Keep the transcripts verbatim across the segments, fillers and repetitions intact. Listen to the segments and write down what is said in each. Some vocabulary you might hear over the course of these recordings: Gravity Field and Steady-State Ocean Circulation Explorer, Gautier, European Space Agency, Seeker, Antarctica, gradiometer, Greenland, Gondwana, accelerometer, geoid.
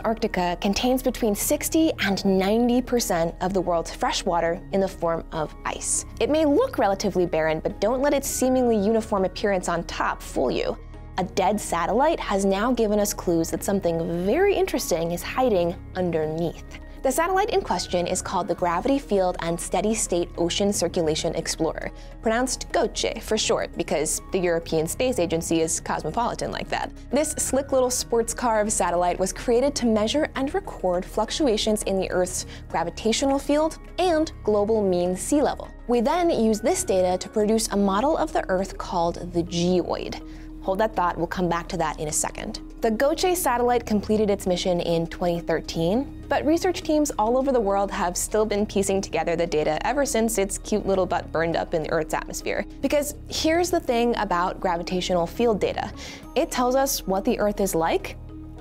Antarctica contains between sixty and ninety percent of the world's fresh water in the form of ice. It may look relatively barren, but don't let its seemingly uniform appearance on top fool you. A dead satellite has now given us clues that something very interesting is hiding underneath. The satellite in question is called the Gravity Field and Steady-State Ocean Circulation Explorer, pronounced Gautier for short, because the European Space Agency is cosmopolitan like that. This slick little sports car of satellite was created to measure and record fluctuations in the Earth's gravitational field and global mean sea level. We then use this data to produce a model of the Earth called the geoid. Hold that thought, we'll come back to that in a second. The Gautier satellite completed its mission in twenty thirteen, but research teams all over the world have still been piecing together the data ever since its cute little butt burned up in the Earth's atmosphere. Because here's the thing about gravitational field data. It tells us what the Earth is like,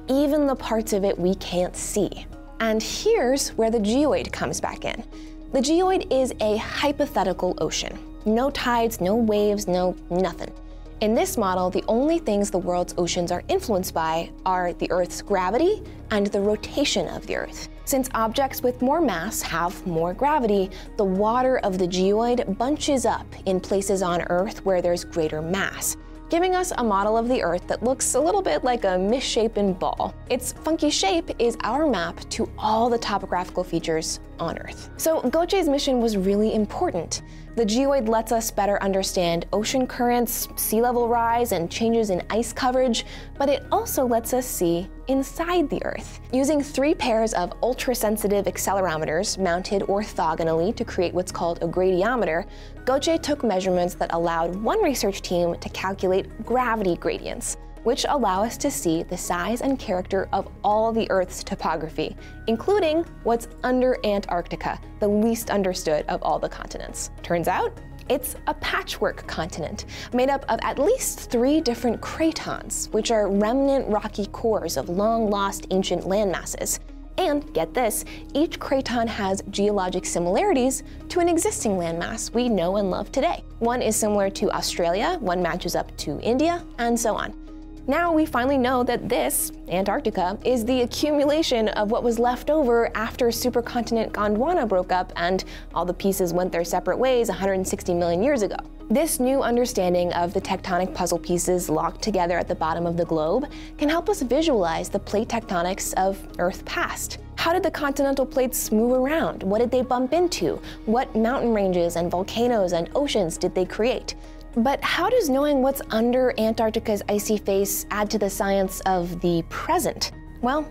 even the parts of it we can't see. And here's where the geoid comes back in. The geoid is a hypothetical ocean. No tides, no waves, no nothing. In this model, the only things the world's oceans are influenced by are the Earth's gravity and the rotation of the Earth. Since objects with more mass have more gravity, the water of the geoid bunches up in places on Earth where there's greater mass, giving us a model of the Earth that looks a little bit like a misshapen ball. Its funky shape is our map to all the topographical features on Earth. So Gautier's mission was really important. The geoid lets us better understand ocean currents, sea level rise, and changes in ice coverage, but it also lets us see inside the Earth. Using three pairs of ultra-sensitive accelerometers mounted orthogonally to create what's called a gradiometer, Gautier took measurements that allowed one research team to calculate gravity gradients, which allow us to see the size and character of all the Earth's topography, including what's under Antarctica, the least understood of all the continents. Turns out, it's a patchwork continent, made up of at least three different cratons, which are remnant rocky cores of long-lost ancient landmasses. And get this, each craton has geologic similarities to an existing landmass we know and love today. One is similar to Australia, one matches up to India, and so on. Now we finally know that this, Antarctica, is the accumulation of what was left over after supercontinent Gondwana broke up and all the pieces went their separate ways one hundred sixty million years ago. This new understanding of the tectonic puzzle pieces locked together at the bottom of the globe can help us visualize the plate tectonics of Earth's past. How did the continental plates move around? What did they bump into? What mountain ranges and volcanoes and oceans did they create? But how does knowing what's under Antarctica's icy face add to the science of the present? Well,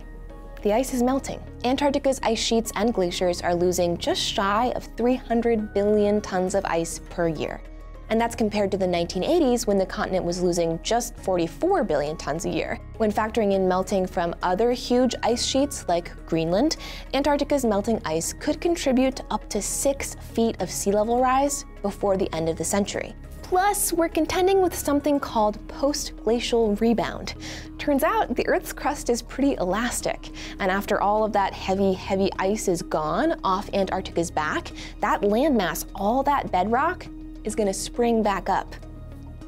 the ice is melting. Antarctica's ice sheets and glaciers are losing just shy of three hundred billion tons of ice per year. And that's compared to the nineteen eighties, when the continent was losing just forty-four billion tons a year. When factoring in melting from other huge ice sheets like Greenland, Antarctica's melting ice could contribute to up to six feet of sea level rise before the end of the century. Plus, we're contending with something called post-glacial rebound. Turns out the Earth's crust is pretty elastic, and after all of that heavy, heavy ice is gone off Antarctica's back, that landmass, all that bedrock, is going to spring back up.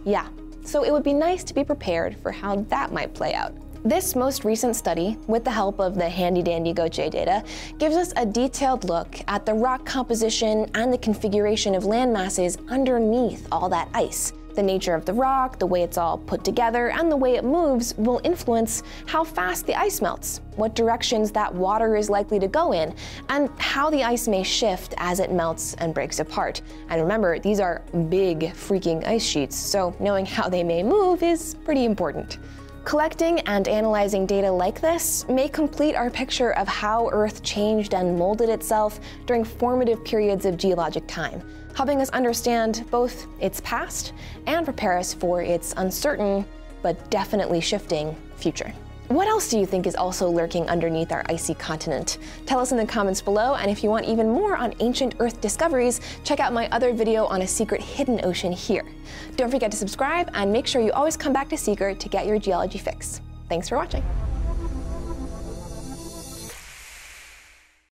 Yeah, so it would be nice to be prepared for how that might play out. This most recent study, with the help of the handy-dandy Gautier data, gives us a detailed look at the rock composition and the configuration of landmasses underneath all that ice. The nature of the rock, the way it's all put together, and the way it moves will influence how fast the ice melts, what directions that water is likely to go in, and how the ice may shift as it melts and breaks apart. And remember, these are big freaking ice sheets, so knowing how they may move is pretty important. Collecting and analyzing data like this may complete our picture of how Earth changed and molded itself during formative periods of geologic time, helping us understand both its past and prepare us for its uncertain, but definitely shifting, future. What else do you think is also lurking underneath our icy continent? Tell us in the comments below, and if you want even more on ancient Earth discoveries, check out my other video on a secret hidden ocean here. Don't forget to subscribe, and make sure you always come back to Seeker to get your geology fix. Thanks for watching.